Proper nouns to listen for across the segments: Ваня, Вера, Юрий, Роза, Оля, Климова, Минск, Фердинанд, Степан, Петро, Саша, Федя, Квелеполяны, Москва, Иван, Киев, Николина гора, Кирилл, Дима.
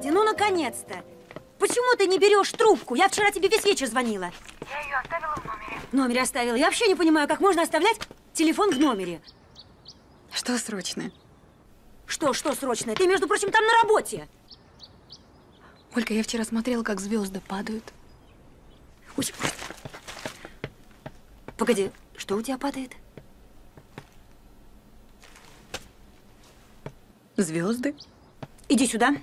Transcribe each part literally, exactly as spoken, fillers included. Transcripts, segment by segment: Господи, ну наконец-то! Почему ты не берешь трубку? Я вчера тебе весь вечер звонила. Я ее оставила в номере. В номере оставила. Я вообще не понимаю, как можно оставлять телефон в номере. Что срочное? Что, что срочное? Ты, между прочим, там на работе. Ольга, я вчера смотрела, как звезды падают. Ой. Погоди, что у тебя падает? Звезды. Иди сюда.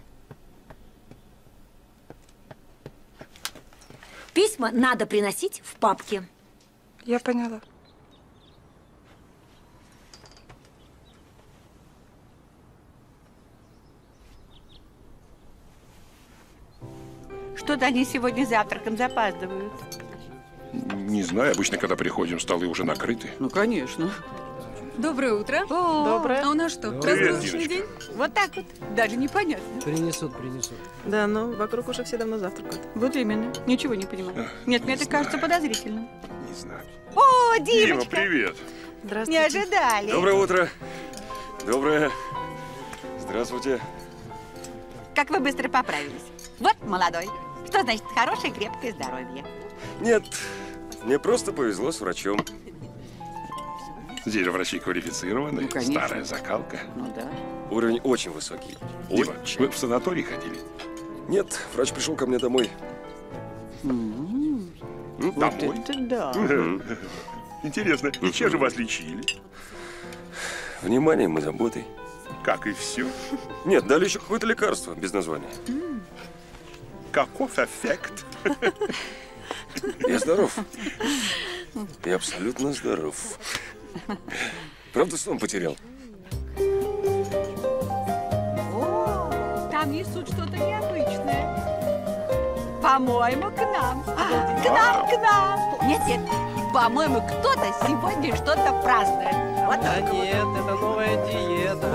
Письма надо приносить в папке. Я поняла. Что-то они сегодня завтраком запаздывают. Не знаю, обычно, когда приходим, столы уже накрыты. Ну, конечно. Доброе утро. О, доброе. А у нас что, разгрузочный день? Вот так вот. Даже непонятно. Принесут, принесут. Да, но вокруг уже все давно завтракают. Вот именно. Ничего не понимаю. А, Нет, не мне знаю. это кажется подозрительным. Не знаю. О, Димочка! Дима, привет. Здравствуйте. Не ожидали. Доброе утро. Доброе. Здравствуйте. Как вы быстро поправились. Вот молодой. Что значит хорошее, крепкое здоровье? Нет, мне просто повезло с врачом. Здесь же врачи квалифицированы, ну, старая закалка. Ну, да. Уровень очень высокий. Дима, вы в санаторий ходили? Нет, врач пришел ко мне домой. Mm-hmm. Ну, вот домой? Это да. Интересно, и чем же вас лечили? Вниманием и заботой. Как и все? Нет, дали еще какое-то лекарство без названия. Mm. Каков эффект? Я здоров. Я абсолютно здоров. Правда, сон потерял? О, там несут что-то необычное. По-моему, к нам. А, к нам, к нам. Нет, нет. По-моему, кто-то сегодня что-то празднует. Вот да так. Нет, это новая диета.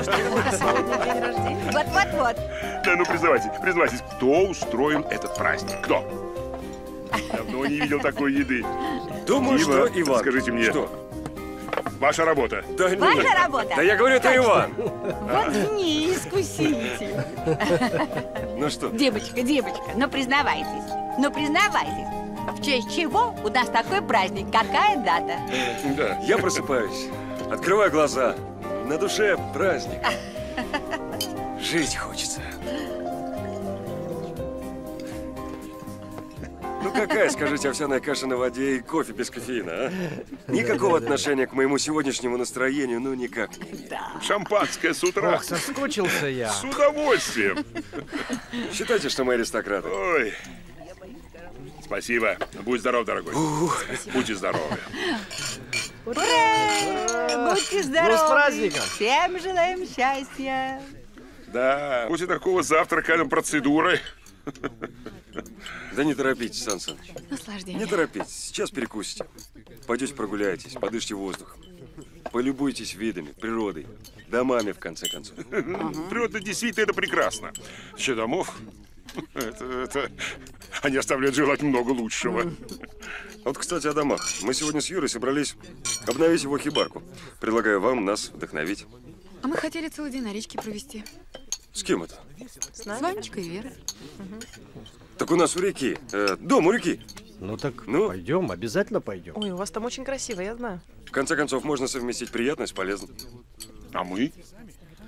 Вот, вот, вот. Да ну признавайтесь, признавайтесь, кто устроил этот праздник? Кто? Давно не видел такой еды. Думаю, Дима, что Иван. Скажите мне. Что? Ваша работа. Да, Ваша нет. работа. Да я говорю, это Точно. Иван. Вот не искуситель. Ну что? Девочка, девочка, ну признавайтесь, ну признавайтесь, в честь чего у нас такой праздник, какая дата? Да, я просыпаюсь, открываю глаза, на душе праздник. Жить хочется. Ну какая, скажите, овсяная каша на воде и кофе без кофеина, а? Никакого отношения к моему сегодняшнему настроению, ну никак. Да. Шампанское с утра. Ох, соскучился я. С удовольствием. Считайте, что мы аристократы. Ой. Спасибо. Будь здоров, дорогой. Ух. Будьте здоровы. Ура! Ура! Будьте здоровы. Ну, с праздником. Всем желаем счастья. Да. После такого завтрака процедуры. Да не торопитесь, Сан Саныч. Наслаждение. Не торопитесь, сейчас перекусите. Пойдете прогуляйтесь, подышите воздухом. Полюбуйтесь видами, природой, домами, в конце концов. Ага. Природа действительно это прекрасно. Еще домов, это, это... они оставляют желать много лучшего. Вот, кстати, о домах. Мы сегодня с Юрой собрались обновить его хибарку. Предлагаю вам нас вдохновить. А мы хотели целый день на речке провести. С кем это? С Ванечкой и Верой. Угу. Так у нас у реки. Э, дом у реки. Ну так ну? пойдем, обязательно пойдем. Ой, у вас там очень красиво, я знаю. В конце концов, можно совместить приятное с полезным. А мы?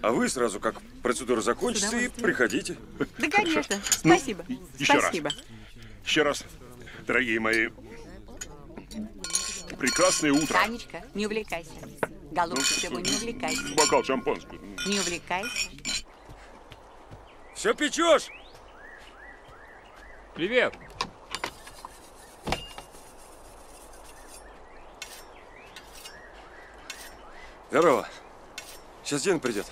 А вы сразу, как процедура закончится, и приходите. Да, конечно. Спасибо. Ну, еще Спасибо. раз. Еще раз, дорогие мои, прекрасное утро. Ванечка, не увлекайся. Голубчик, ну, не увлекайся. Бокал шампанского. Не увлекайся. Все печешь? Привет. Здорово. Сейчас Дина придет.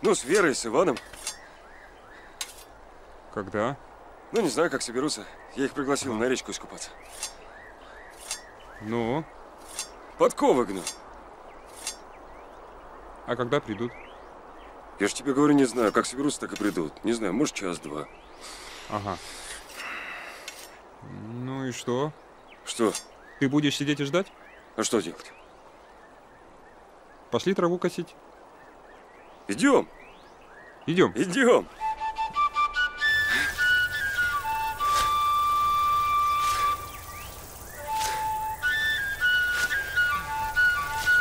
Ну, с Верой, с Иваном. Когда? Ну, не знаю, как соберутся. Я их пригласил а. на речку искупаться. Ну? Подковы гну. А когда придут? Я же тебе говорю, не знаю, как соберутся, так и придут. Не знаю, может, час-два. Ага. Ну и что? Что? Ты будешь сидеть и ждать? А что делать? Пошли траву косить. Идем. Идем. Идем.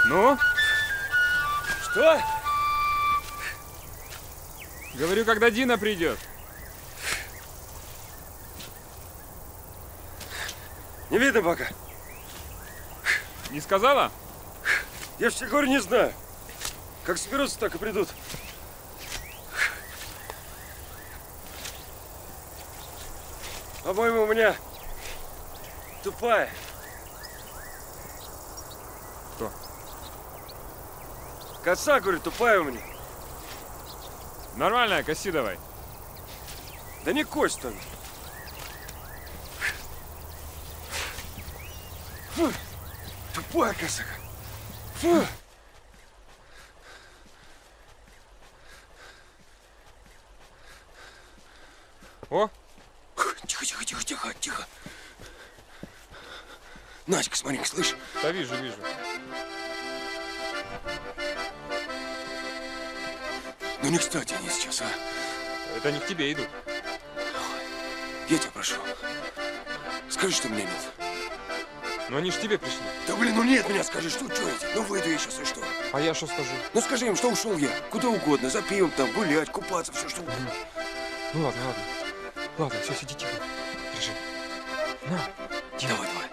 Ну? Что? Говорю, когда Дина придет. Не видно пока. Не сказала? Я ж тебе говорю, не знаю. Как соберутся, так и придут. По-моему, у меня тупая. Кто? Коса, говорю, тупая у меня. Нормальная, коси давай. Да не кось там. Фу, тупая коса. Фу. О! Тихо, тихо, тихо, тихо, тихо. Надька, смотри, слышишь? Да вижу, вижу. Ну не кстати они сейчас, а? Это они к тебе идут. Я тебя прошу. Скажи, что меня нет. Ну они ж к тебе пришли. Да блин, ну нет меня, скажи, что, что я тебе? Ну выйду я сейчас и что? А я что скажу? Ну скажи им, что ушел я. Куда угодно, за пивом там, гулять, купаться, все что угодно. Ну ладно, ладно. Ладно, все, сиди тихо. Держи. На. Тихо. Давай, давай.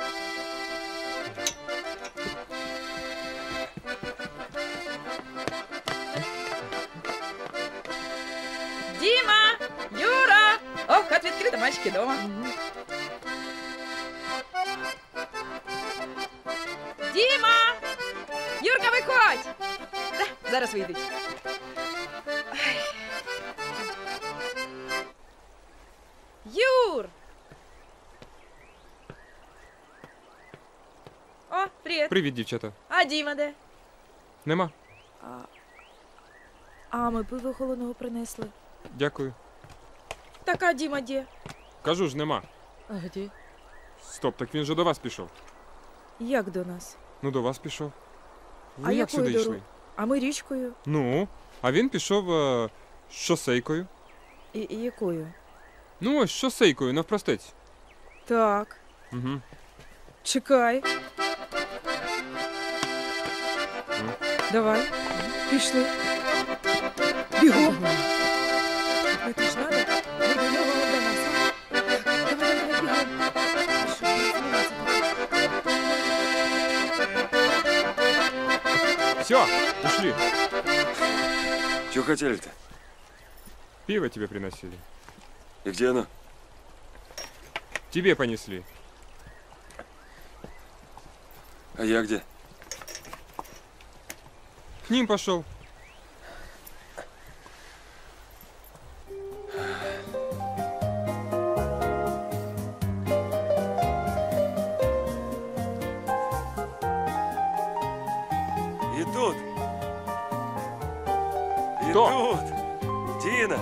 Дима! Юра! Ох, как открыто, мальчики дома. Дима! Юрка, выходь! Да, зараз выйдите. Юр! О, привет. Привет, дівчата. А Діма де? Нема. А, а ми пиво холодного принесли. Дякую. Так, а Діма де? Кажу ж, нема. А де? Стоп, так він же до вас пішов. Як до нас? Ну, до вас пішов. Ви а як сюди дорог? Йшли? А ми річкою. Ну, а він пішов е, шосейкою. І, і якою? Ну ось, шосейкою, навпростець. Так. Угу. Чекай. Ну. Давай. Пішли. Бігом. Ти ж надо? Все, ушли. Чего хотели-то? Пиво тебе приносили. И где оно? Тебе понесли. А я где? К ним пошел. Идут. Кто? Идут. Дина.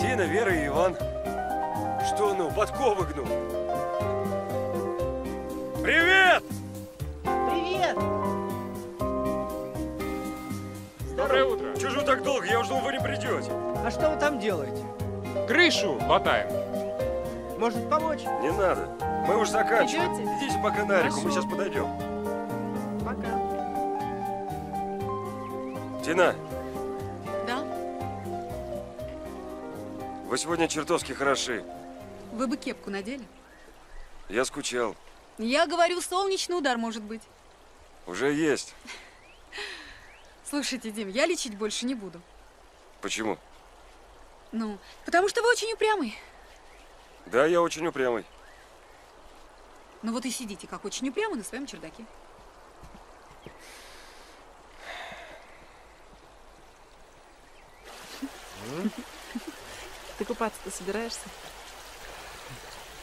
Дина, Вера и Иван. Что, ну, подковы гнут? Привет! Привет! Доброе утро! Чего же так долго? Я уже думал, вы не придете. А что вы там делаете? Крышу латаем. Может, помочь? Не надо. Мы уже заканчиваем. Идете? Идите по канарику, мы сейчас подойдем. Пока. Дина. Вы сегодня чертовски хороши. Вы бы кепку надели? Я скучал. Я говорю, солнечный удар может быть. Уже есть. Слушайте, Дим, я лечить больше не буду. Почему? Ну, потому что вы очень упрямый. Да, я очень упрямый. Ну вот и сидите, как очень упрямый, на своем чердаке. Ты купаться-то собираешься?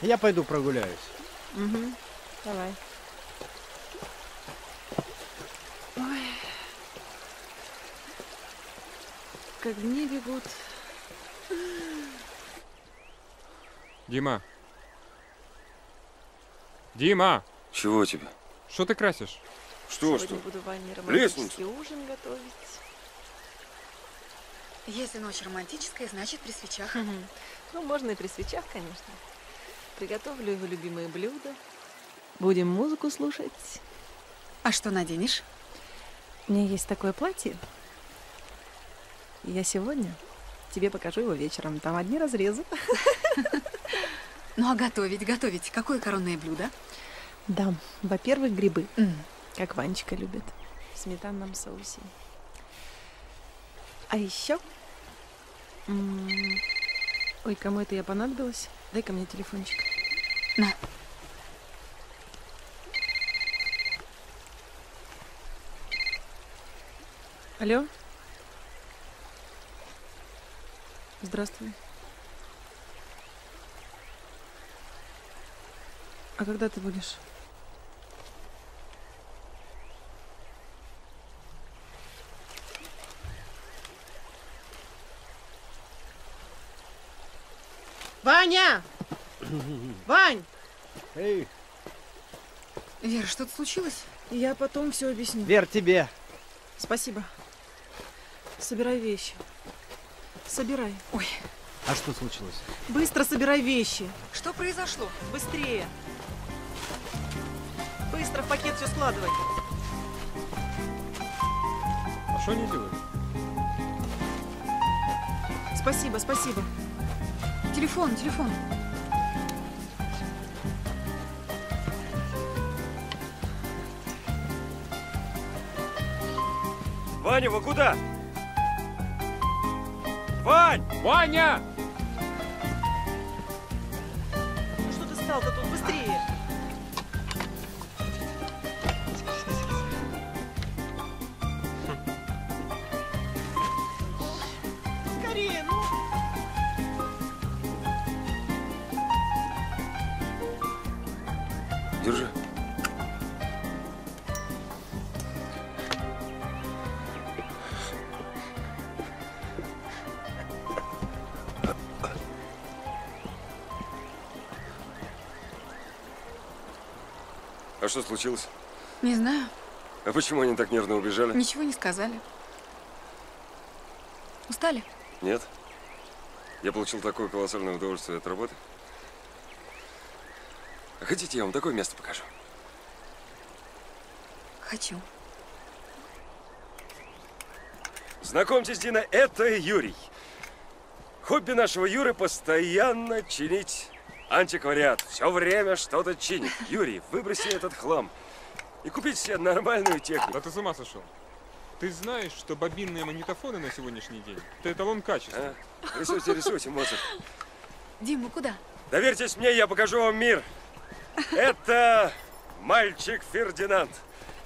Я пойду прогуляюсь. Угу. Давай. Ой. Как дни бегут. Дима. Дима! Чего тебе? Что ты красишь? Что, сегодня что? Буду Ване романтический ужин готовить. Если ночь романтическая, значит при свечах. Угу. Ну, можно и при свечах, конечно. Приготовлю его любимые блюда. Будем музыку слушать. А что наденешь? У меня есть такое платье. Я сегодня тебе покажу его вечером. Там одни разрезы. Ну, а готовить, готовить. Какое коронное блюдо? Да, во-первых, грибы. Mm. Как Ванечка любит. В сметанном соусе. А еще... Ой, кому это я понадобилась? Дай-ка мне телефончик. На. Алло? Здравствуй. А когда ты будешь? Ваня! Вань! Эй! Вера, что-то случилось? Я потом все объясню. Вер, тебе! Спасибо. Собирай вещи. Собирай. Ой. А что случилось? Быстро собирай вещи. Что произошло? Быстрее. Быстро в пакет все складывай. А что они делают? Спасибо, спасибо. Телефон, телефон. Ваня, вы куда? Вань! Ваня! Ну что ты стал-то тут? Быстрее! Скорее, ну! Держи. А что случилось? Не знаю. А почему они так нервно убежали? Ничего не сказали. Устали? Нет. Я получил такое колоссальное удовольствие от работы. А хотите, я вам такое место покажу? Хочу. Знакомьтесь, Дина, это Юрий. Хобби нашего Юры постоянно чинить. Антиквариат. Все время что-то чинит. Юрий, выброси этот хлам и купите себе нормальную технику. Да ты с ума сошел. Ты знаешь, что бобинные магнитофоны на сегодняшний день – это эталон качества. А? Рисуйте, рисуйте, Моцарт. Дима, куда? Доверьтесь мне, я покажу вам мир. Это мальчик Фердинанд,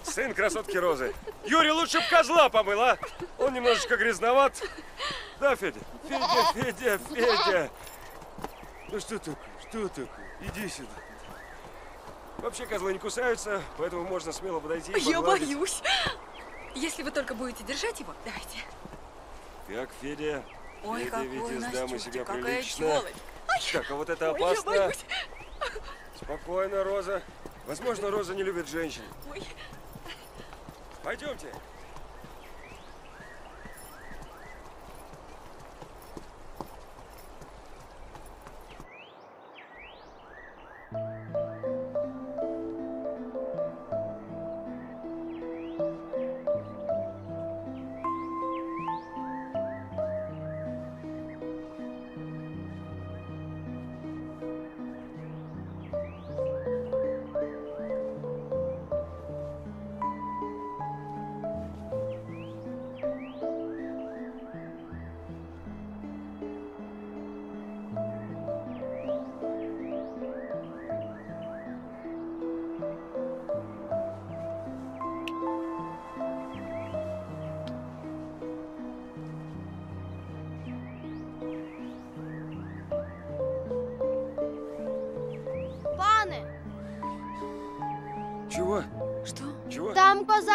сын красотки Розы. Юрий лучше б козла помыл, а? Он немножечко грязноват. Да, Федя? Федя, Федя, Федя. Ну что такое? Что такое? Иди сюда. Вообще козлы не кусаются, поэтому можно смело подойти и погладить. Я боюсь. Если вы только будете держать его, давайте. Так, Федя. Ой, Федя, какой веди, сдам себя прилично. Так, а вот это опасно. Ой, я боюсь. Спокойно, Роза. Возможно, Роза не любит женщин. Ой. Пойдемте.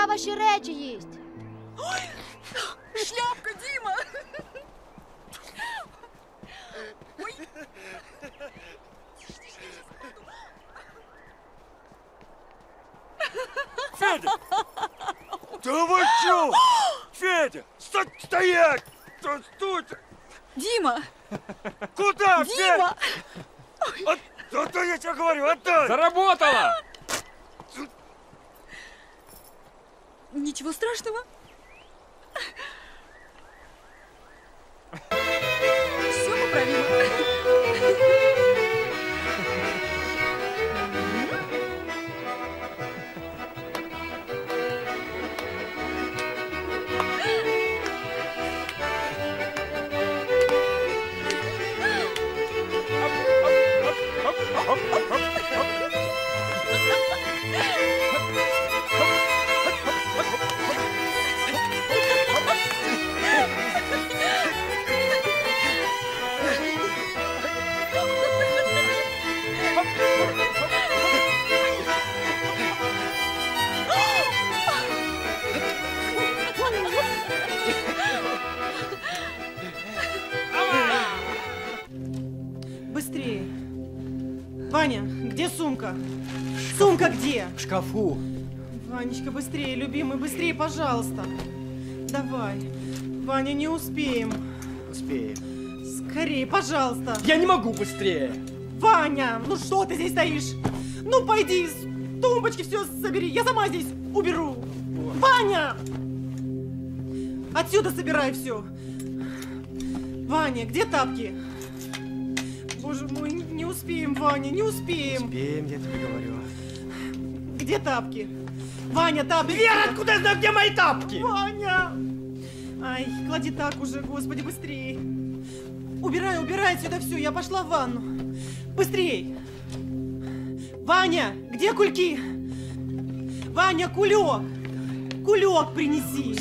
Ваші речі їсть. Ой, шляпка, Діма! Ой. Федя! Да вы чё? Федя, стоять! Что тут? Дима! Куда? Дима! От... Отдай, я тебе говорю, отдай! Заработала! Ничего страшного. Все поправимо. Быстрее. Ваня, где сумка? Сумка где? В шкафу. Ванечка, быстрее, любимый, быстрее, пожалуйста. Давай. Ваня, не успеем. Успеем. Скорее, пожалуйста. Я не могу быстрее. Ваня, ну что ты здесь стоишь? Ну пойди, с тумбочки все собери, я сама здесь уберу. Вот. Ваня! Отсюда собирай все. Ваня, где тапки? Боже мой, не успеем, Ваня, не успеем. Успеем, я тебе говорю. Где тапки? Ваня, тапки. Вера, откуда я знаю, где мои тапки? Ваня! Ай, клади так уже, господи, быстрее. Убирай, убирай отсюда все, я пошла в ванну. Быстрей. Ваня, где кульки? Ваня, кулек. Кулек принеси.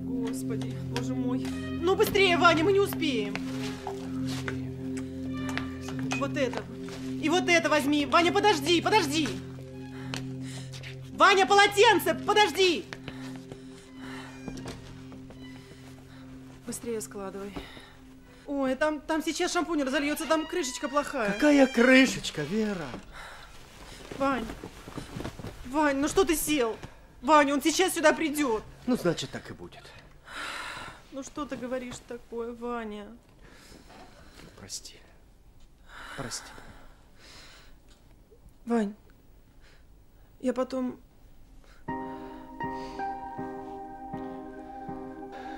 Господи, боже мой. Ну быстрее, Ваня, мы не успеем. Вот это. И вот это возьми. Ваня, подожди, подожди. Ваня, полотенце, подожди. Быстрее складывай. Ой, там, там сейчас шампунь разольется, там крышечка плохая. Какая крышечка, Вера? Вань, Вань, ну что ты сел? Вань, он сейчас сюда придет. Ну, значит, так и будет. Ну, что ты говоришь такое, Ваня? Прости. Прости. Вань, я потом...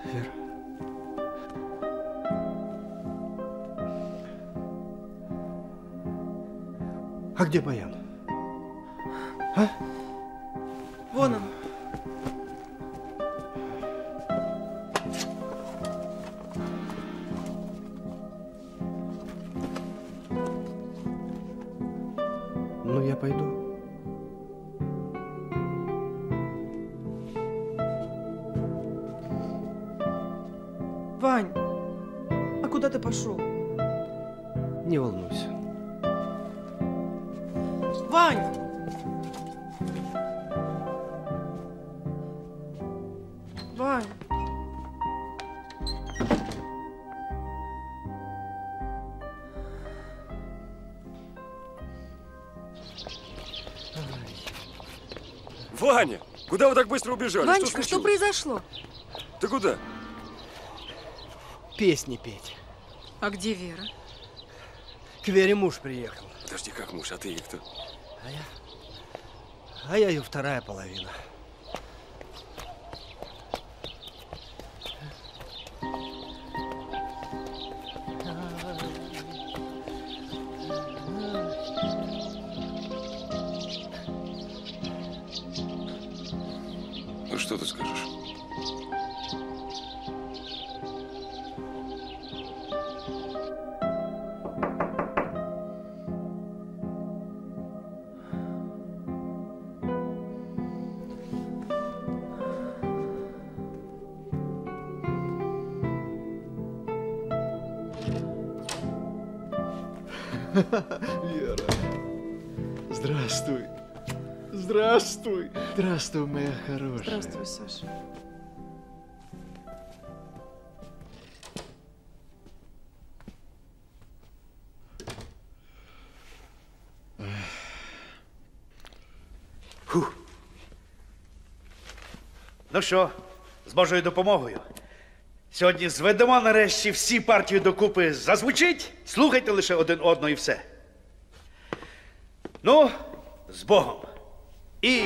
Вера. А где баян? А? Вон он. Ну, я пойду. Вань, а куда ты пошел? Не волнуйся. Вань! Вань! Ваня, куда вы так быстро убежали? Ванечка, что, что произошло? Ты куда? Песни петь. А где Вера? К Вере муж приехал. Подожди, как муж? А ты ей кто? А я, а я ее вторая половина. Ну что ты скажешь? Вера, здравствуй, здравствуй, здравствуй, моя хорошая. Здравствуй, Саша. Фух. Ну що, з Божою допомогою? Сьогодні зведемо нарешті всі партії докупи. Зазвучить, слухайте лише один одного і все. Ну, з Богом. І...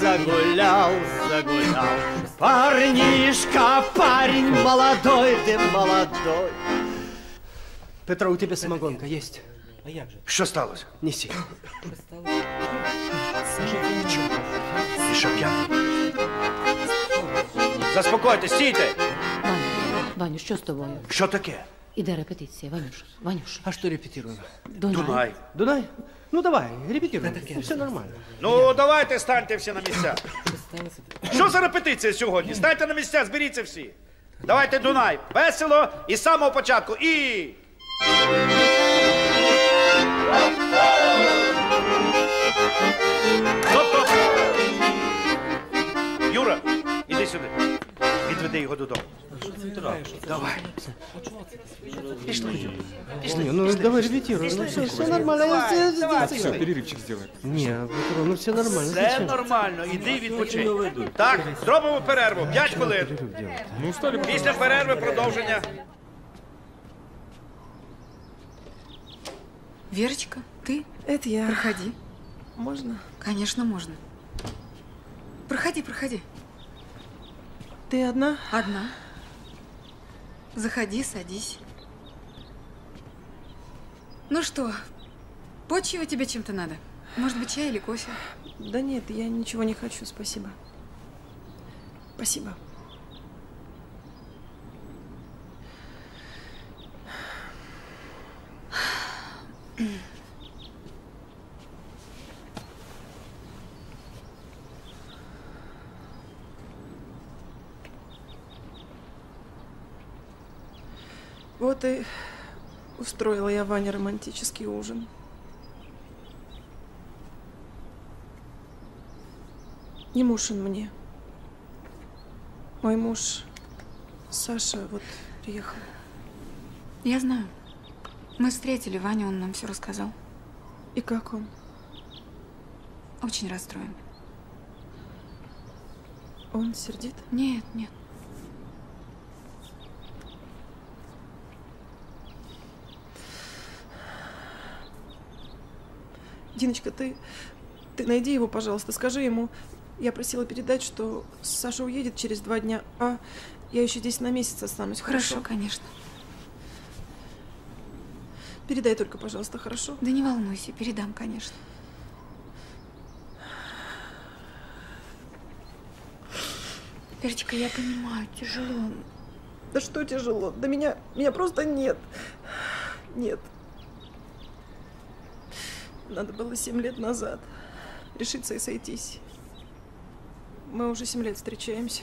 Загулял, загулял. Парнишка, парень молодой, ты молодой. Петро, у тебя самогонка есть? А як же? Що сталося? Неси. І що п'яний? Заспокойтесь, стійте! Ваня, Ваню, що з тобою? Що таке? Іде репетиція, Ванюш, Ванюш. А що репетируємо? Дунай. Дунай? Дунай? Ну давай, репетируй, ну, все нормально. Ну давайте станьте всі на місця. Що за репетиція сьогодні? Станьте на місця, зберіться всі. Давайте Дунай, весело і з самого початку, і... Стоп-стоп! Юра, іди сюди. Відведи його додому. Давай. Пішли. Пішли. Ну, давай репетируй. Все нормально. Все, перерывчик сделаем. Не, ну все нормально. Все нормально. Іди відпочинь. Так, зробимо перерву. П'ять хвилин. Після перерви продовження. Верочка, ты? Это я. Проходи. Можно? Конечно, можно. Проходи, проходи. Ты одна? Одна. Заходи, садись. Ну что, почивать тебе чем-то надо? Может быть, чай или кофе? Да нет, я ничего не хочу, спасибо. Спасибо. Вот и устроила я Ване романтический ужин. Не муж он мне. Мой муж Саша вот приехал. Я знаю. Мы встретили Ваню, он нам все рассказал. И как он? Очень расстроен. Он сердит? Нет, нет. Диночка, ты, ты найди его, пожалуйста, скажи ему. Я просила передать, что Саша уедет через два дня, а я еще здесь на месяц останусь. Хорошо, хорошо? Конечно. Передай только, пожалуйста, хорошо? Да не волнуйся, передам, конечно. Верочка, я понимаю, тяжело. Да что тяжело? Да меня, меня просто нет. Нет. Надо было семь лет назад решиться и сойтись. Мы уже семь лет встречаемся.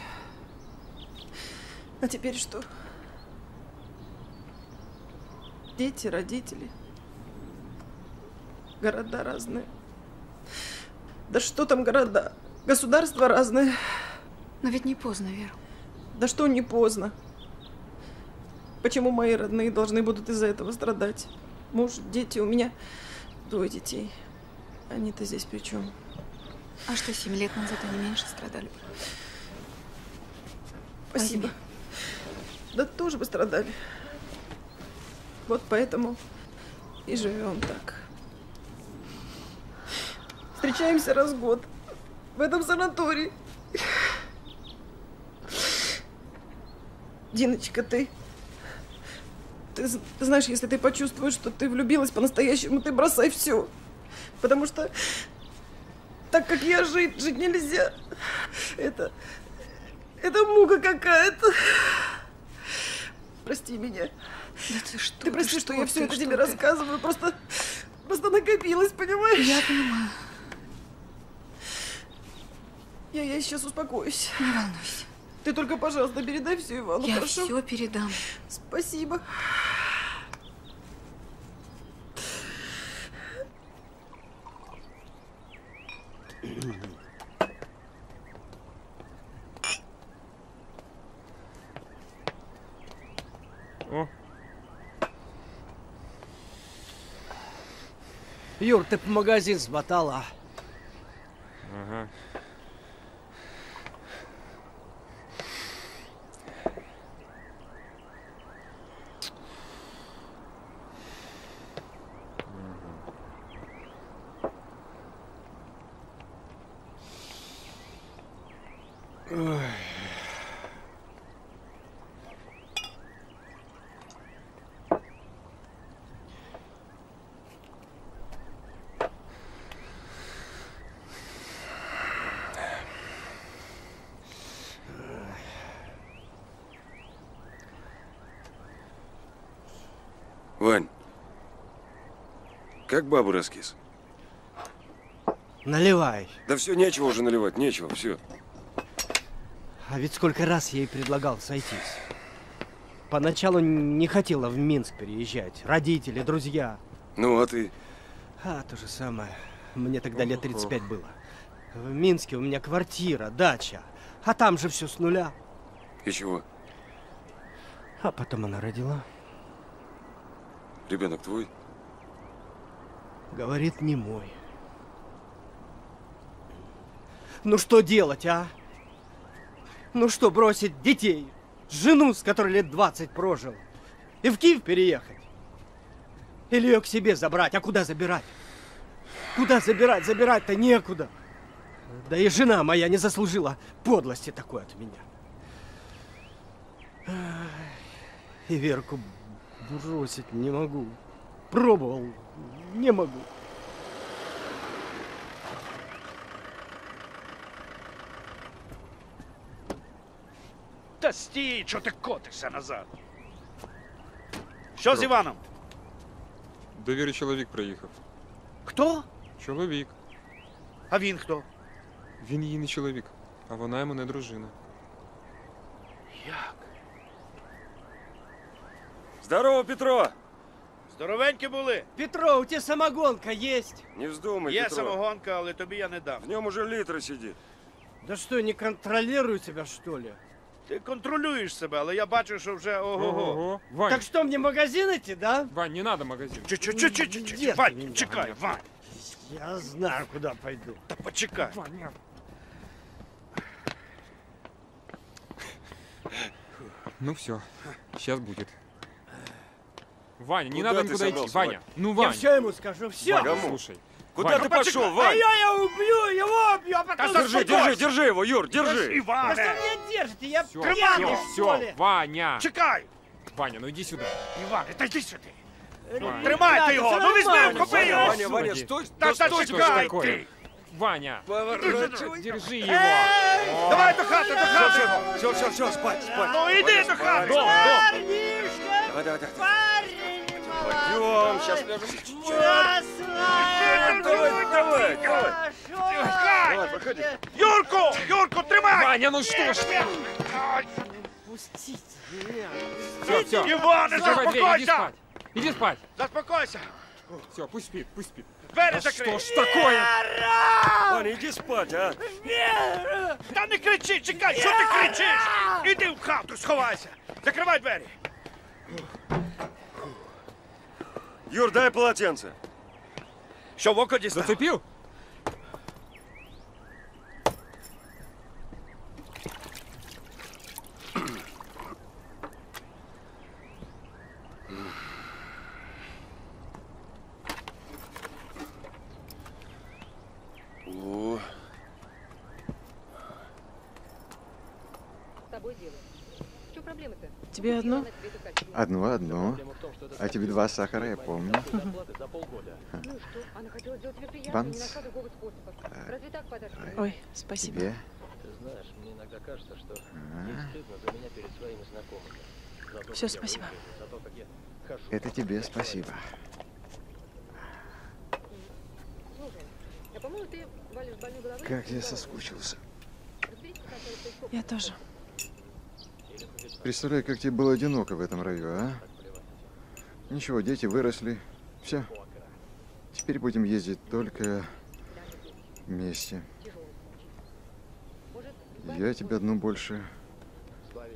А теперь что? Дети, родители. Города разные. Да что там города? Государства разные. Но ведь не поздно, Вера. Да что не поздно? Почему мои родные должны будут из-за этого страдать? Муж, дети, у меня... Двое детей. Они-то здесь при чем? А что, семь лет назад они меньше страдали? Спасибо. Возьми. Да тоже бы страдали. Вот поэтому и живем так. Встречаемся раз в год. В этом санатории. Диночка, ты... Ты, ты знаешь, если ты почувствуешь, что ты влюбилась по-настоящему, ты бросай все. Потому что так, как я, жить, жить нельзя. Это... Это мука какая-то. Прости меня. Да ты что? Ты прости, ты что, что я все это тебе ты? рассказываю. Просто... Просто накопилось, понимаешь? Я понимаю. Я, я сейчас успокоюсь. Не волнуйся. Ты только, пожалуйста, передай все Ивану, я хорошо? Я все передам. Спасибо. О. Юр, ты в магазин сботала. Ага. Вань, как бабы раскис? Наливай. Да все, нечего уже наливать, нечего, все. А ведь сколько раз я ей предлагал сойтись. Поначалу не хотела в Минск переезжать. Родители, друзья. Ну, а ты? А, то же самое. Мне тогда лет тридцать пять было. В Минске у меня квартира, дача. А там же все с нуля. И чего? А потом она родила. Ребенок твой? Говорит, не мой. Ну что делать, а? Ну что, бросить детей, жену, с которой лет двадцать прожил, и в Киев переехать? Или ее к себе забрать? А куда забирать? Куда забирать? Забирать-то некуда. Да и жена моя не заслужила подлости такой от меня. И Верку... бросить не могу. Пробовал, не могу. Да стей, что ты котишься назад? Что с Иваном? До Веры человек приехал. Кто? Человек. А він кто? Він її не чоловік, а вона йому не дружина. Як? Здорово, Петро! Здоровенькі були! Петро, у тебе самогонка есть? Не вздумай, Петро. Є самогонка, але тобі я не дам. В нем уже литр сидит. Да что, не контролирую тебя, что ли? Ты контролируешь себя, але я бачу, что уже ого-го. Ого. Так что, мне магазин идти, да? Вань, не надо магазин. Чуть-чуть-чуть-чуть-чуть. Вань, чекай, Вань. Я знаю, куда пойду. Да почекай. Ваня. Ну все, сейчас будет. Ваня, не куда надо никуда идти, собрался, Ваня. Ну, Ваня. Я все ему скажу, все. Ваня, слушай. Куда Ваня? Ты пошел, Ваня? А я, я убью, его убью, а потом... Да, держи, держи, держи его, Юр, держи. Да что меня держите, я все, пьяный, все, что ли? Все, Ваня. Чекай. Ваня, ну иди сюда. Иван, это иди сюда. Ваня. Тримай ты его, ну везьми, купи его. Ваня, Ваня, стой, да стой, стой, чекай ты. Ваня, держи его. Давай до хаты, до хаты. Все, все, все, спать, спать. Ну иди до хаты. Пойдем, сейчас ляжем. Давай, давай, давай. Давай, проходи. Юрку, Юрку, тримай! Ваня, ну что ж ты? Пустите меня. Все, все. Иван, заспокойся. Иди спать. Заспокойся. Все, пусть спит, пусть спит. Да что ж такое? Ваня, иди спать, а? Вера! Да не кричи, чекай, что ты кричишь? Иди в хату, сховайся. Закрывай двери. Юр, дай полотенце. Что, в окоде стал? Зацепил? О. С тобой дело. Что проблема-то? Тебе одно? Одно, одно. А тебе два сахара, я помню. Банц. Ой, спасибо. Тебе? Все, спасибо. Это тебе спасибо. Как я соскучился. Я тоже. Представляю, как тебе было одиноко в этом раю, а? Ничего, дети выросли. Все. Теперь будем ездить только вместе. Я тебя одну больше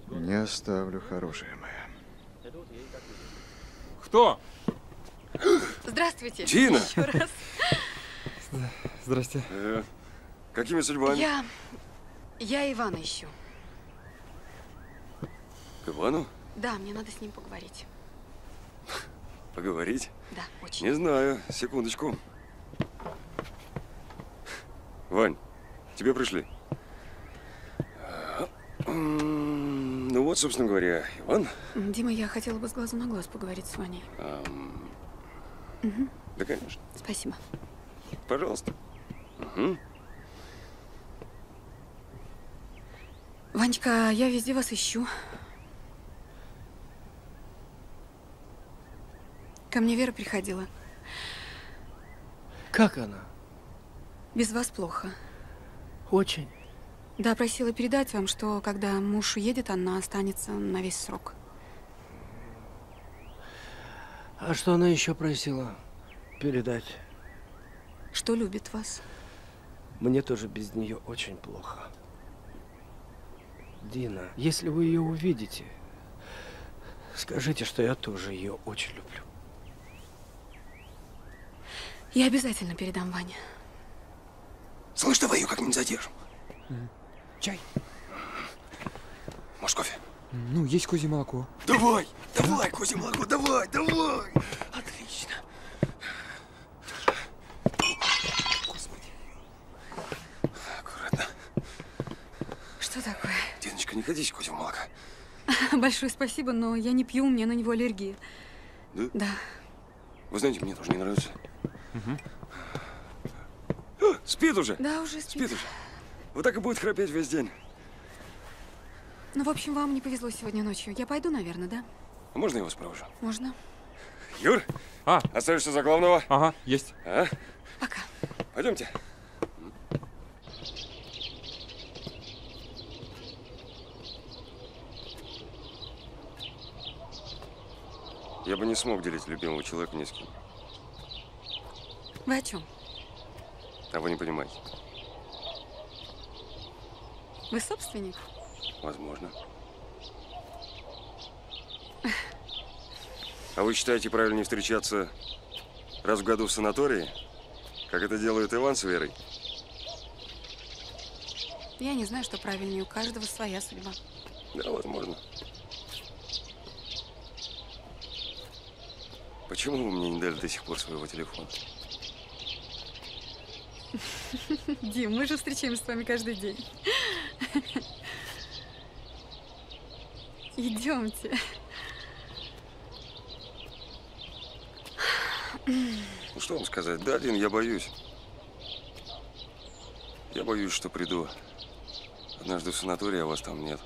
не оставлю, хорошая моя. Кто? Здравствуйте. Дина. Еще раз. Здрасте. Э, какими судьбами? Я... Я Ивана ищу. К Ивану? Да, мне надо с ним поговорить. Поговорить? Да, очень. Не знаю. Секундочку. Вань, к тебе пришли. Ну вот, собственно говоря, Иван. Дима, я хотела бы с глазу на глаз поговорить с Ваней. Эм... Угу. Да, конечно. Спасибо. Пожалуйста. Угу. Ванечка, я везде вас ищу. Ко мне Вера приходила. Как она? Без вас плохо. Очень. Да, просила передать вам, что когда муж уедет, она останется на весь срок. А что она еще просила передать? Что любит вас. Мне тоже без нее очень плохо. Дина, если вы ее увидите, скажите, что я тоже ее очень люблю. Я обязательно передам, Ваня. Слышь, давай ее как-нибудь задержим. Mm. Чай? Может, кофе? Ну, есть козье молоко. Давай! Давай, козье молоко! Давай! Давай! Отлично! Господи. Аккуратно. Что такое? Диночка, не ходись козьего молока. Большое спасибо, но я не пью, у меня на него аллергия. Да? Да. Вы знаете, мне тоже не нравится. Угу. А, спит уже? Да, уже спит. Спит уже. Вот так и будет храпеть весь день. Ну, в общем, вам не повезло сегодня ночью. Я пойду, наверное, да? А можно я вас провожу? Можно. Юр, а. Остаешься за главного? Ага, есть. А? Пока. Пойдемте. Я бы не смог делить любимого человека ни с кем. Вы о чем? А вы не понимаете. Вы собственник? Возможно. А вы считаете правильнее встречаться раз в году в санатории, как это делают Иван с Верой? Я не знаю, что правильнее. У каждого своя судьба. Да, возможно. Почему вы мне не дали до сих пор своего телефона? Дим, мы же встречаемся с вами каждый день. Идемте. Ну что вам сказать? Да, Дин, я боюсь. Я боюсь, что приду однажды в санаторий, а вас там нет.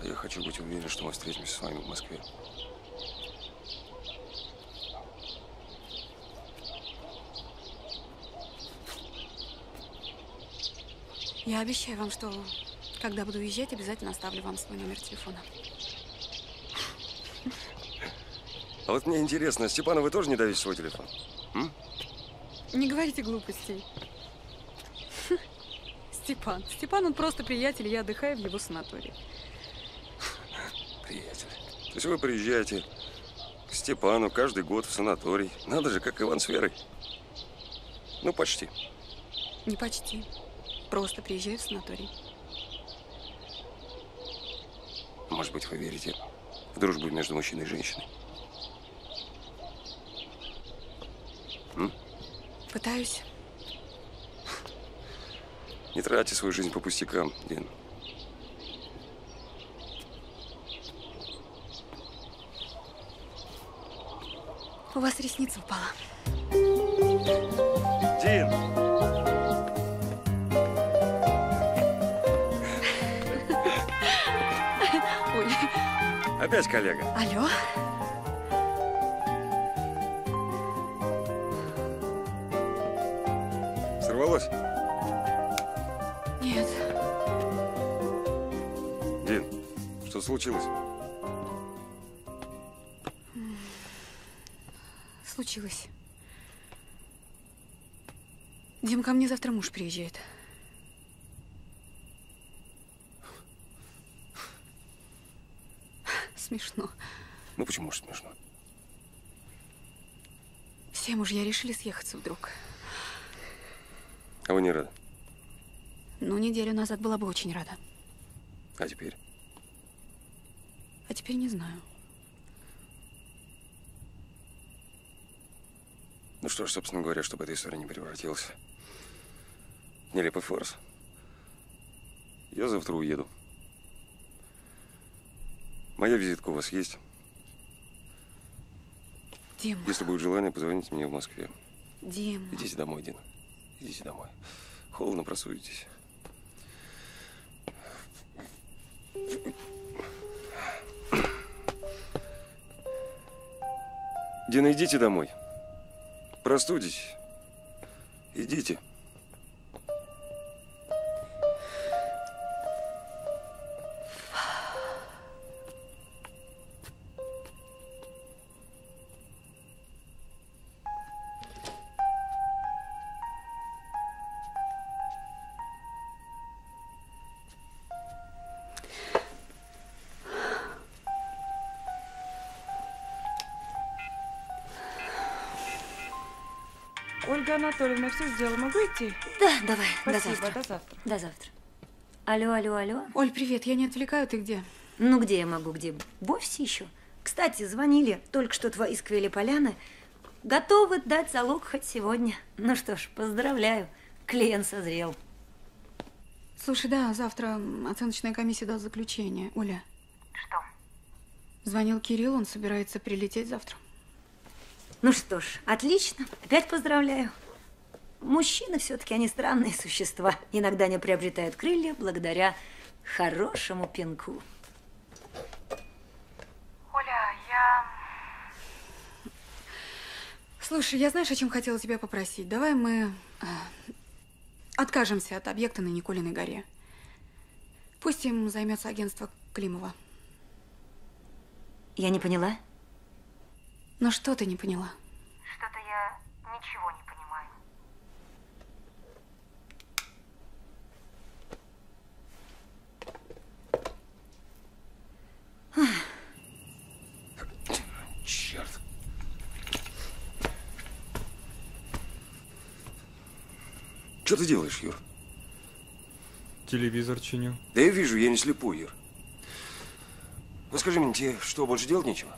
А я хочу быть уверен, что мы встретимся с вами в Москве. Я обещаю вам, что когда буду уезжать, обязательно оставлю вам свой номер телефона. А вот мне интересно, Степану вы тоже не даете свой телефон? М? Не говорите глупостей. Степан. Степан, он просто приятель, я отдыхаю в его санатории. Приятель. То есть вы приезжаете к Степану каждый год в санаторий. Надо же, как Иван с Верой. Ну, почти. Не почти. Просто приезжаю в санаторий. Может быть, вы верите в дружбу между мужчиной и женщиной? М? Пытаюсь. Не тратьте свою жизнь по пустякам, Дин. У вас ресница упала. Дин! Опять коллега. Алло. Сорвалось? Нет. случилось? Случилось. Дим, ко мне завтра муж приезжает. Смешно. Ну почему же смешно? Все мужья решили съехаться вдруг. А вы не рады? Ну, неделю назад была бы очень рада. А теперь? А теперь не знаю. Ну что ж, собственно говоря, чтобы эта история не превратилась. Нелепый форс. Я завтра уеду. Моя визитка у вас есть? Дима. Если будет желание, позвоните мне в Москве. Дима. Идите домой, Дина. Идите домой. Холодно, просуетесь. Дина, идите домой. Простудитесь. Идите. Анатольевна, все сделала. Могу идти? Да, давай. Спасибо, до завтра. До завтра. До завтра. Алло, алло, алло. Оль, привет. Я не отвлекаю, ты где? Ну, где я могу, где? Вовсе еще. Кстати, звонили только что твои Квелеполяны. Готовы дать залог хоть сегодня. Ну что ж, поздравляю. Клиент созрел. Слушай, да, завтра оценочная комиссия даст заключение. Оля. Что? Звонил Кирилл, он собирается прилететь завтра. Ну что ж, отлично. Опять поздравляю. Мужчины все-таки, они странные существа. Иногда они приобретают крылья благодаря хорошему пинку. Оля, я… Слушай, я знаешь, о чем хотела тебя попросить? Давай мы откажемся от объекта на Николиной горе. Пусть им займется агентство Климова. Я не поняла. Ну что ты не поняла? Что-то я ничего не понимаю. Черт. Что ты делаешь, Юр? Телевизор чиню. Да я вижу, я не слепой, Юр. Вот скажи мне, тебе что, больше делать нечего?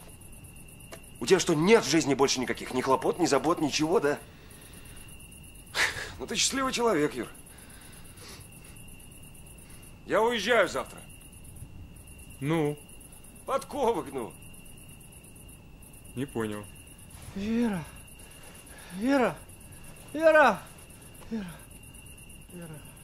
У тебя что, нет в жизни больше никаких? Ни хлопот, ни забот, ничего, да? Ну, ты счастливый человек, Юр. Я уезжаю завтра. Ну? Подковы гну. Не понял. Вера. Вера. Вера. Вера. Вера.